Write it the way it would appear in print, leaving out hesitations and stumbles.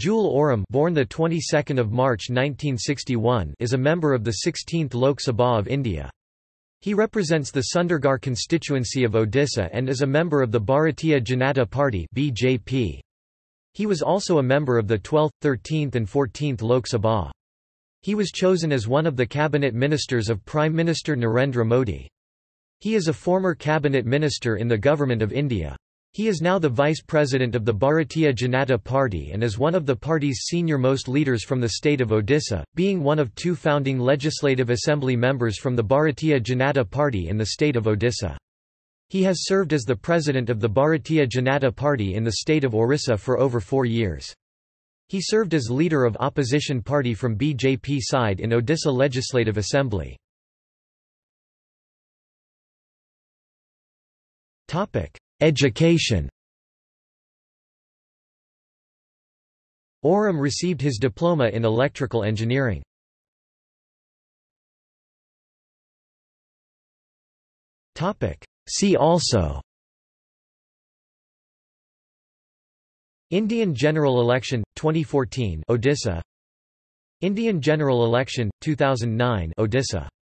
Jual Oram, born the 22nd of March 1961, is a member of the 16th Lok Sabha of India. He represents the Sundargarh constituency of Odisha and is a member of the Bharatiya Janata Party (BJP). He was also a member of the 12th, 13th, and 14th Lok Sabha. He was chosen as one of the cabinet ministers of Prime Minister Narendra Modi. He is a former cabinet minister in the Government of India. He is now the vice president of the Bharatiya Janata Party and is one of the party's senior-most leaders from the state of Odisha, being one of two founding Legislative Assembly members from the Bharatiya Janata Party in the state of Odisha. He has served as the president of the Bharatiya Janata Party in the state of Orissa for over 4 years. He served as leader of opposition party from BJP side in Odisha Legislative Assembly. Education. Oram received his diploma in electrical engineering. See also: Indian general election 2014 Odisha, Indian general election 2009 Odisha.